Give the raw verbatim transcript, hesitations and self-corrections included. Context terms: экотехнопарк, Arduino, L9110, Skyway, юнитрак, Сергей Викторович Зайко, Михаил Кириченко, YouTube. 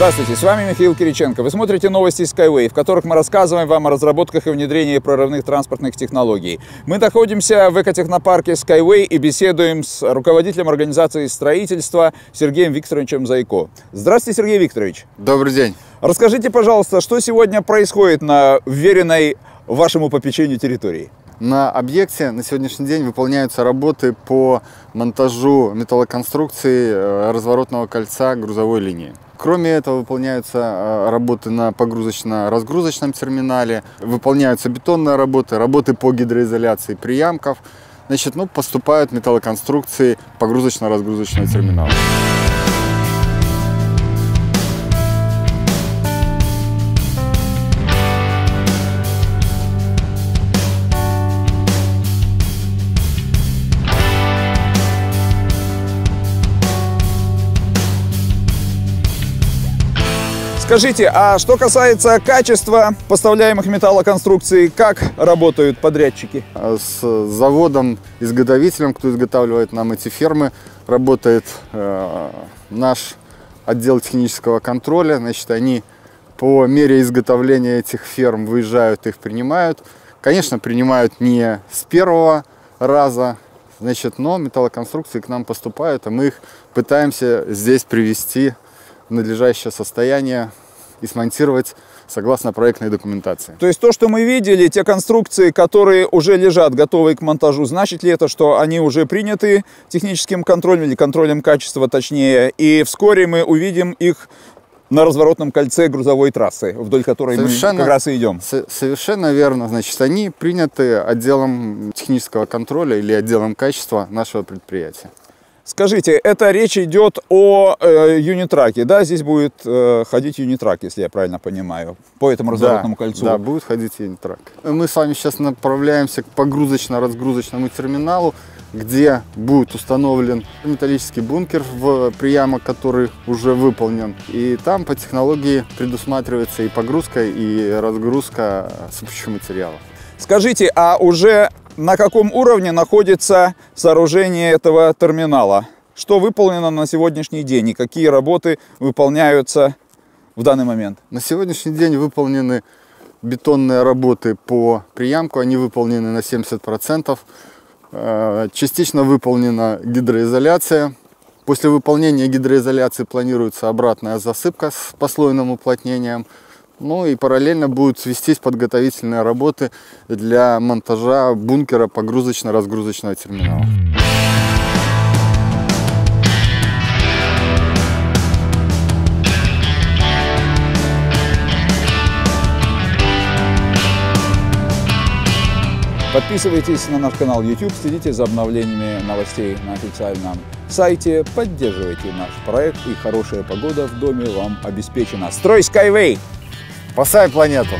Здравствуйте, с вами Михаил Кириченко. Вы смотрите новости Skyway, в которых мы рассказываем вам о разработках и внедрении прорывных транспортных технологий. Мы находимся в экотехнопарке Skyway и беседуем с руководителем организации строительства Сергеем Викторовичем Зайко. Здравствуйте, Сергей Викторович. Добрый день. Расскажите, пожалуйста, что сегодня происходит на вверенной вашему попечению территории? На объекте на сегодняшний день выполняются работы по монтажу металлоконструкции разворотного кольца грузовой линии. Кроме этого, выполняются работы на погрузочно-разгрузочном терминале, выполняются бетонные работы, работы по гидроизоляции приямков. Значит, ну, поступают металлоконструкции погрузочно-разгрузочного терминала. Скажите, а что касается качества поставляемых металлоконструкций, как работают подрядчики? С заводом-изготовителем, кто изготавливает нам эти фермы, работает э, наш отдел технического контроля. Значит, они по мере изготовления этих ферм выезжают, их принимают. Конечно, принимают не с первого раза, значит, но металлоконструкции к нам поступают, а мы их пытаемся здесь привести в надлежащее состояние и смонтировать согласно проектной документации. То есть то, что мы видели, те конструкции, которые уже лежат, готовые к монтажу, значит ли это, что они уже приняты техническим контролем или контролем качества, точнее, и вскоре мы увидим их на разворотном кольце грузовой трассы, вдоль которой совершенно, мы как раз и идем? Совершенно верно. Значит, они приняты отделом технического контроля или отделом качества нашего предприятия. Скажите, это речь идет о э, юнитраке, да? Здесь будет э, ходить юнитрак, если я правильно понимаю, по этому разворотному да, кольцу. Да, будет ходить юнитрак. Мы с вами сейчас направляемся к погрузочно-разгрузочному терминалу, где будет установлен металлический бункер в приямок, который уже выполнен. И там по технологии предусматривается и погрузка, и разгрузка сыпучего материала. Скажите, а уже на каком уровне находится сооружение этого терминала? Что выполнено на сегодняшний день и какие работы выполняются в данный момент? На сегодняшний день выполнены бетонные работы по приямку, они выполнены на семьдесят процентов. Частично выполнена гидроизоляция. После выполнения гидроизоляции планируется обратная засыпка с послойным уплотнением. Ну и параллельно будут вестись подготовительные работы для монтажа бункера погрузочно-разгрузочного терминала. Подписывайтесь на наш канал YouTube, следите за обновлениями новостей на официальном сайте, поддерживайте наш проект, и хорошая погода в доме вам обеспечена. Строй Skyway! Спасай планету!